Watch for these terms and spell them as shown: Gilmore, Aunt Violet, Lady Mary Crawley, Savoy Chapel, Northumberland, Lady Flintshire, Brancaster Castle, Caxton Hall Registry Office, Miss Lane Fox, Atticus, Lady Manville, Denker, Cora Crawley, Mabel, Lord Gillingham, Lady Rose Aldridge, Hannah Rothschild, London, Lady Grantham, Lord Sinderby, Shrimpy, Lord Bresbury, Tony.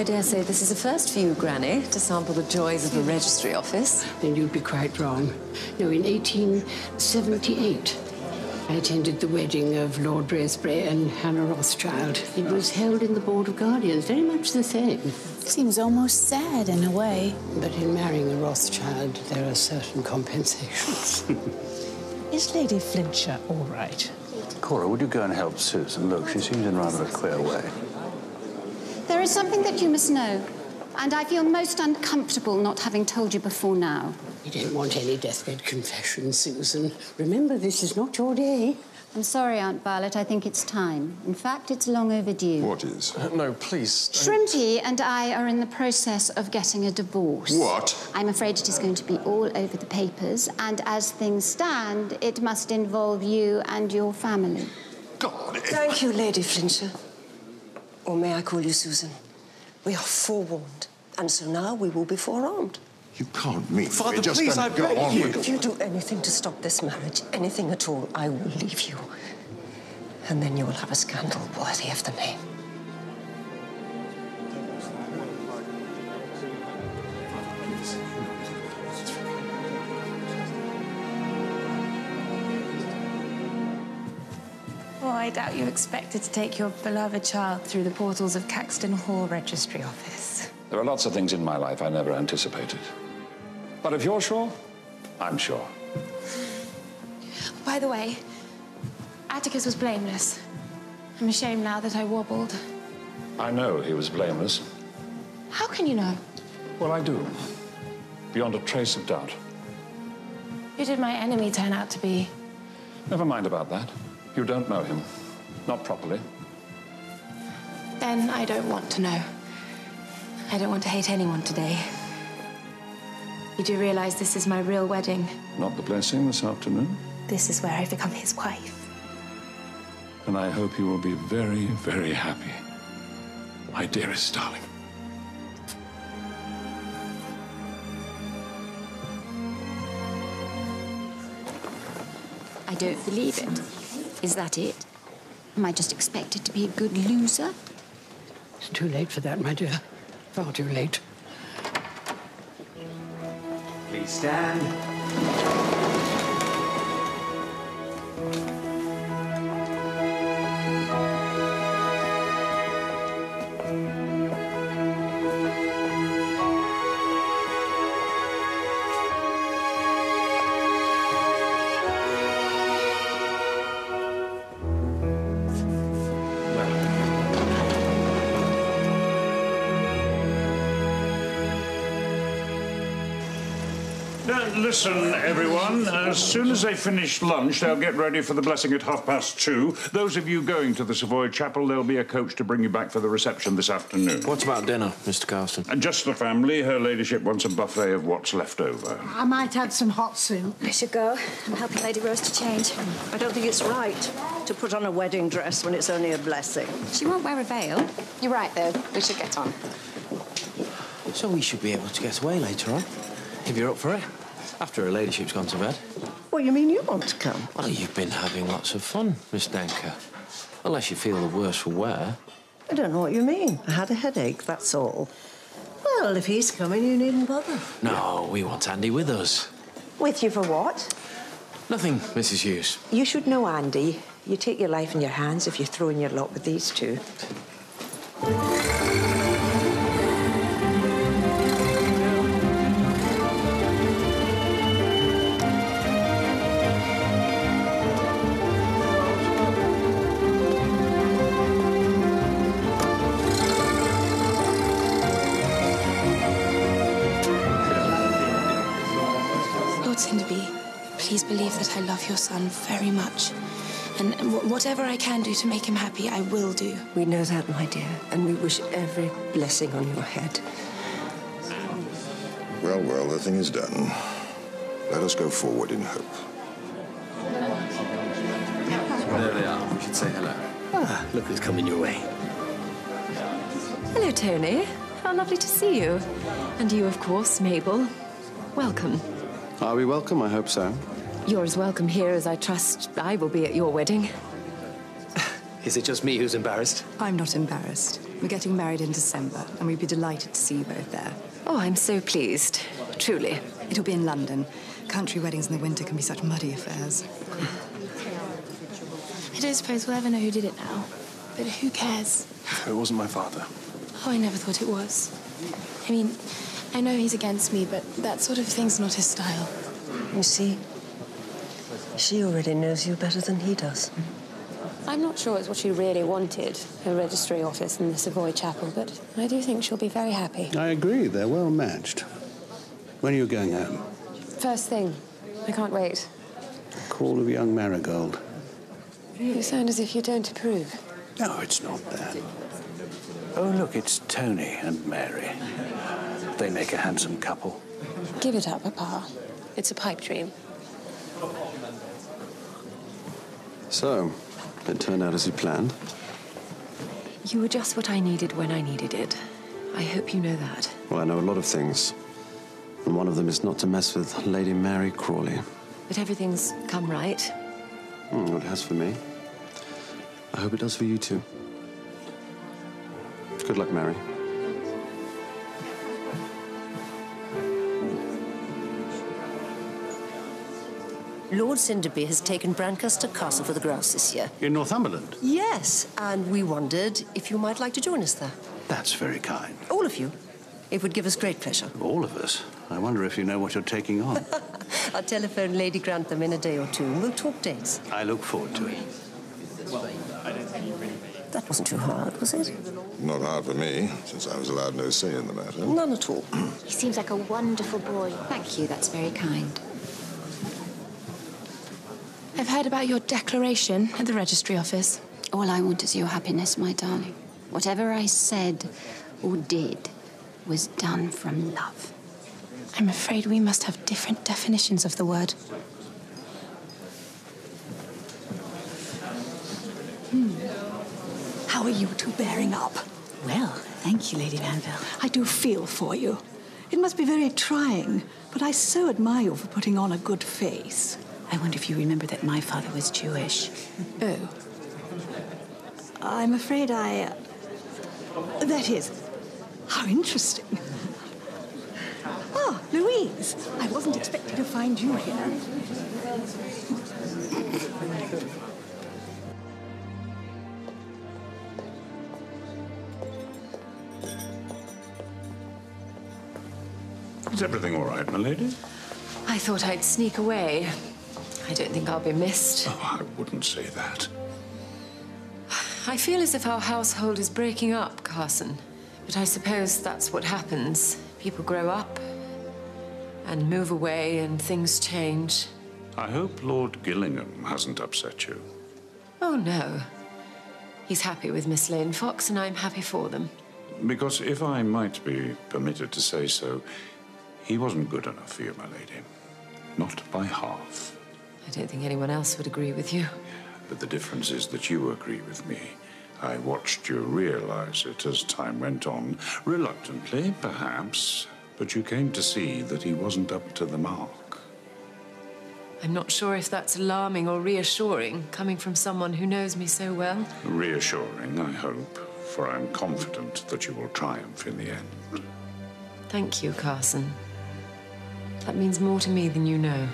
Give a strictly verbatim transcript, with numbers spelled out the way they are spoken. I dare say this is a first for you, Granny, to sample the joys of the registry office. Then you'd be quite wrong. No, in eighteen seventy-eight, I attended the wedding of Lord Bresbury and Hannah Rothschild. It was held in the Board of Guardians, very much the same. Seems almost sad in a way. But in marrying a Rothschild, there are certain compensations. Is Lady Flintshire all right? Cora, would you go and help Susan? Look, she seems in rather a queer way. There is something that you must know, and I feel most uncomfortable not having told you before now. You don't want any deathbed confessions, Susan. Remember, this is not your day. I'm sorry, Aunt Violet, I think it's time. In fact, it's long overdue. What is? Uh, no, please... Don't... Shrimpy and I are in the process of getting a divorce. What? I'm afraid it is going to be all over the papers, and as things stand, it must involve you and your family. God! It... Thank you, Lady Flintshire. Or may I call you Susan? We are forewarned, and so now we will be forearmed. You can't meet Father, me. Just please, I beg you. If you do anything to stop this marriage, anything at all, I will leave you. And then you will have a scandal worthy of the name. Well, I doubt you expected to take your beloved child through the portals of Caxton Hall Registry Office. There are lots of things in my life I never anticipated. But if you're sure, I'm sure. By the way, Atticus was blameless. I'm ashamed now that I wobbled. I know he was blameless. How can you know? Well, I do. Beyond a trace of doubt. Who did my enemy turn out to be? Never mind about that. You don't know him. Not properly. Then I don't want to know. I don't want to hate anyone today. You do realise this is my real wedding? Not the blessing this afternoon? This is where I've become his wife. And I hope you will be very, very happy, my dearest darling. I don't believe it. Is that it? Am I just expected to be a good loser? It's too late for that, my dear. Far too late. Please stand. Listen, everyone, as soon as they finish lunch, they'll get ready for the blessing at half past two. Those of you going to the Savoy Chapel, there'll be a coach to bring you back for the reception this afternoon. What about dinner, Mister Carson? And just the family. Her ladyship wants a buffet of what's left over. I might add some hot soup. I should go. I'm helping Lady Rose to change. I don't think it's right to put on a wedding dress when it's only a blessing. She won't wear a veil. You're right, though. We should get on. So we should be able to get away later on, if you're up for it. After her ladyship's gone to bed. Well, you mean you want to come? Well, you've been having lots of fun, Miss Denker. Unless you feel the worse for wear. I don't know what you mean. I had a headache, that's all. Well, if he's coming, you needn't bother. No, we want Andy with us. With you for what? Nothing, Missus Hughes. You should know Andy. You take your life in your hands if you throw in your lot with these two. Please believe that I love your son very much. And whatever I can do to make him happy, I will do. We know that, my dear, and we wish every blessing on your head. Well, well, the thing is done. Let us go forward in hope. There they are. We should say hello. Ah, look who's coming your way. Hello, Tony. How lovely to see you. And you, of course, Mabel. Welcome. Are we welcome? I hope so. You're as welcome here as I trust I will be at your wedding. Is it just me who's embarrassed? I'm not embarrassed. We're getting married in December, and we'd be delighted to see you both there. Oh, I'm so pleased. Truly. It'll be in London. Country weddings in the winter can be such muddy affairs. I don't suppose we'll ever know who did it now, but who cares? It wasn't my father. Oh, I never thought it was. I mean, I know he's against me, but that sort of thing's not his style. You see, she already knows you better than he does. I'm not sure it's what she really wanted, her registry office and the Savoy Chapel, but I do think she'll be very happy. I agree, they're well matched. When are you going home? First thing. I can't wait. The call of young Marigold. You sound as if you don't approve. No, it's not that. Oh, look, it's Tony and Mary. They make a handsome couple. Give it up, Papa. It's a pipe dream. So, it turned out as you planned? You were just what I needed when I needed it. I hope you know that. Well, I know a lot of things. And one of them is not to mess with Lady Mary Crawley. But everything's come right. Mm, it has for me. I hope it does for you, too. Good luck, Mary. Lord Sinderby has taken Brancaster Castle for the grouse this year. In Northumberland? Yes, and we wondered if you might like to join us there. That's very kind. All of you. It would give us great pleasure. All of us? I wonder if you know what you're taking on. I'll telephone Lady Grantham in a day or two, and we'll talk dates. I look forward to it. That wasn't too hard, was it? Not hard for me, since I was allowed no say in the matter. None at all. He seems like a wonderful boy. Thank you, that's very kind. I've heard about your declaration at the registry office. All I want is your happiness, my darling. Whatever I said or did was done from love. I'm afraid we must have different definitions of the word. Hmm. How are you two bearing up? Well, thank you, Lady Manville. I do feel for you. It must be very trying, but I so admire you for putting on a good face. I wonder if you remember that my father was Jewish. Oh. I'm afraid I... Uh, that is, how interesting. Ah, Louise, I wasn't expecting to find you here. Is everything all right, my lady? I thought I'd sneak away. I don't think I'll be missed. Oh, I wouldn't say that. I feel as if our household is breaking up, Carson. But I suppose that's what happens. People grow up and move away, and things change. I hope Lord Gillingham hasn't upset you. Oh, no. He's happy with Miss Lane Fox, and I'm happy for them. Because if I might be permitted to say so, he wasn't good enough for you, my lady. Not by half. I don't think anyone else would agree with you. But the difference is that you agree with me. I watched you realize it as time went on. Reluctantly, perhaps. But you came to see that he wasn't up to the mark. I'm not sure if that's alarming or reassuring, coming from someone who knows me so well. Reassuring, I hope, for I'm confident that you will triumph in the end. Thank you, Carson. That means more to me than you know.